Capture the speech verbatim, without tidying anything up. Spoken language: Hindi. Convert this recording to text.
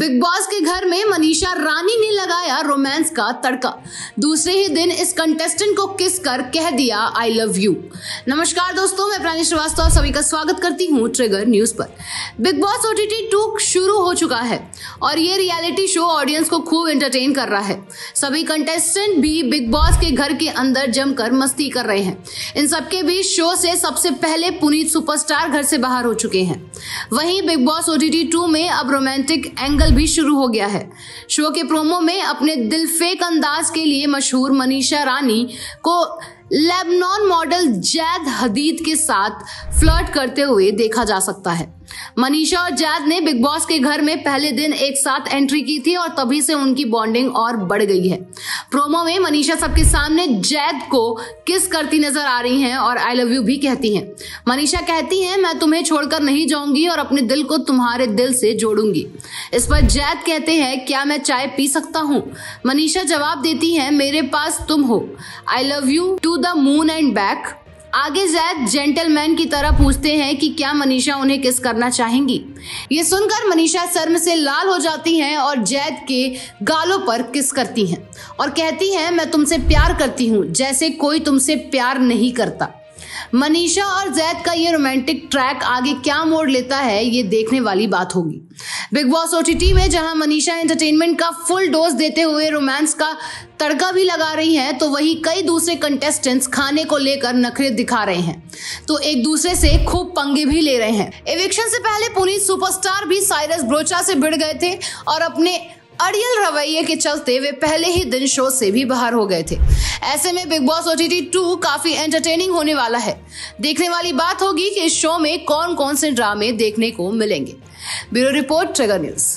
बिग बॉस के घर में मनीषा रानी ने लगाया रोमांस का तड़का। दूसरे ही दिन इस कंटेस्टेंट को किस कर कह दिया आई लव यू। नमस्कार दोस्तों, मैं प्रांजलि श्रीवास्तव सभी का स्वागत करती हूँ ट्रिगर न्यूज पर। बिग बॉस ओटीटी टू शुरू हो चुका है और ये रियलिटी शो ऑडियंस को खूब एंटरटेन कर रहा है। सभी कंटेस्टेंट भी बिग बॉस के घर के अंदर जमकर मस्ती कर रहे हैं। इन सबके बीच शो से सबसे पहले पुनीत सुपरस्टार घर से बाहर हो चुके हैं। वहीं बिग बॉस ओटीटी टू में अब रोमांटिक एंगल भी शुरू हो गया है। शो के प्रोमो में अपने दिलफेक अंदाज के लिए मशहूर मनीषा रानी को लेबनान मॉडल जैद हदीद के साथ फ्लर्ट करते हुए देखा जा सकता है। मनीषा और जैद ने बिग बॉस के घर में पहले दिन एक साथ एंट्री की थी और तभी से उनकी बॉन्डिंग और बढ़ गई है। प्रोमो में मनीषा सबके सामने जैद को किस करती नजर आ रही हैं और आई लव यू भी कहती हैं। मनीषा कहती हैं, मैं तुम्हें छोड़कर नहीं जाऊंगी और अपने दिल को तुम्हारे दिल से जोड़ूंगी। इस पर जैद कहते हैं, क्या मैं चाय पी सकता हूँ? मनीषा जवाब देती है, मेरे पास तुम हो, I love you to the moon and back. आगे जैद जेंटलमैन की तरह पूछते हैं कि क्या मनीषा उन्हें किस करना चाहेंगी। ये सुनकर मनीषा शर्म से लाल हो जाती हैं और जैद के गालों पर किस करती हैं और कहती हैं, मैं तुमसे प्यार करती हूँ जैसे कोई तुमसे प्यार नहीं करता। मनीषा और जैद का ये रोमांटिक ट्रैक आगे क्या मोड़ लेता है, ये देखने वाली बात होगी। बिग बॉस ओटीटी में जहां मनीषा एंटरटेनमेंट का फुल डोज देते हुए रोमांस का तड़का भी लगा रही हैं, तो वहीं कई दूसरे कंटेस्टेंट्स खाने को लेकर नखरे दिखा रहे हैं, तो एक दूसरे से खूब पंगे भी ले रहे हैं। एविक्शन से पहले पुनीत सुपरस्टार भी साइरस ब्रोचा से भिड़ गए थे और अपने अड़ियल रवैये के चलते वे पहले ही दिन शो से भी बाहर हो गए थे। ऐसे में बिग बॉस ओटीटी टू काफी एंटरटेनिंग होने वाला है। देखने वाली बात होगी कि इस शो में कौन कौन से ड्रामे देखने को मिलेंगे। Bureau report, trigger news.